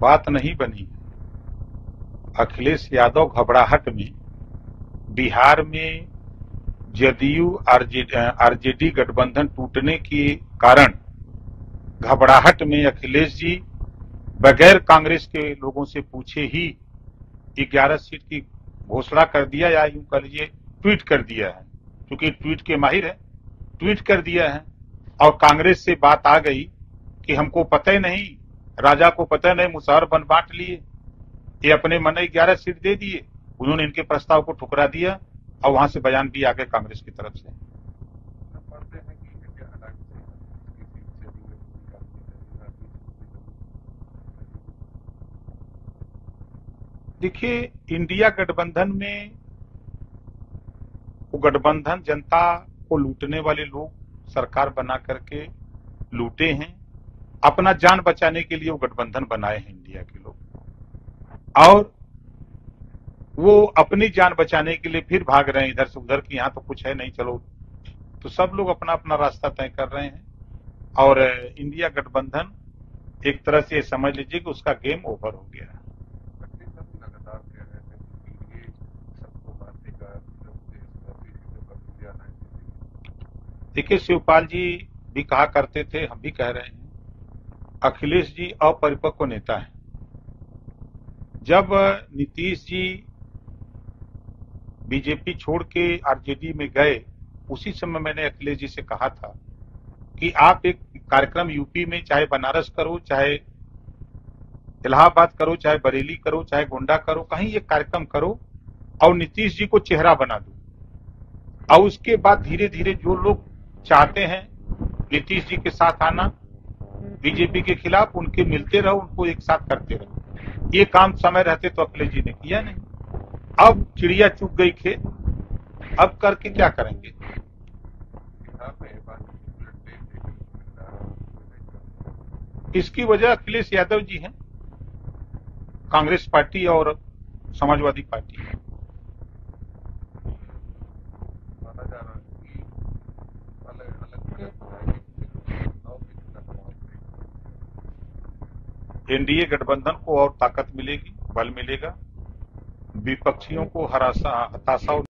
बात नहीं बनी। अखिलेश यादव घबराहट में बिहार में जदयू आरजेडी गठबंधन टूटने के कारण घबराहट में अखिलेश जी बगैर कांग्रेस के लोगों से पूछे ही 11 सीट की घोषणा कर दिया, या यूं कह लीजिए ट्वीट कर दिया है, क्योंकि ट्वीट के माहिर है, ट्वीट कर दिया है। और कांग्रेस से बात आ गई कि हमको पता ही नहीं, राजा को पता नहीं, मुसहर बन बांट लिए, ये अपने मन 11 सीट दे दिए। उन्होंने इनके प्रस्ताव को ठुकरा दिया और वहां से बयान भी आ गए कांग्रेस की तरफ से। देखिए, इंडिया गठबंधन में वो गठबंधन जनता को लूटने वाले लोग सरकार बना करके लूटे हैं, अपना जान बचाने के लिए वो गठबंधन बनाए हैं इंडिया के लोग, और वो अपनी जान बचाने के लिए फिर भाग रहे हैं इधर से उधर कि यहाँ तो कुछ है नहीं, चलो तो सब लोग अपना अपना रास्ता तय कर रहे हैं। और इंडिया गठबंधन एक तरह से समझ लीजिए कि उसका गेम ओवर हो गया है। देखिए, शिवपाल जी भी कहा करते थे, हम भी कह रहे हैं, अखिलेश जी अपरिपक्व नेता है। जब नीतीश जी बीजेपी छोड़ के आरजेडी में गए, उसी समय मैंने अखिलेश जी से कहा था कि आप एक कार्यक्रम यूपी में, चाहे बनारस करो, चाहे इलाहाबाद करो, चाहे बरेली करो, चाहे गोंडा करो, कहीं एक कार्यक्रम करो और नीतीश जी को चेहरा बना दो, और उसके बाद धीरे धीरे जो लोग चाहते हैं नीतीश जी के साथ आना बीजेपी के खिलाफ, उनके मिलते रहो, उनको एक साथ करते रहो। ये काम समय रहते तो अखिलेश जी ने किया नहीं। अब चिड़िया चुग गई खेत, अब करके क्या करेंगे। इसकी वजह अखिलेश यादव जी हैं, कांग्रेस पार्टी और समाजवादी पार्टी। एनडीए गठबंधन को और ताकत मिलेगी, बल मिलेगा, विपक्षियों को हताशा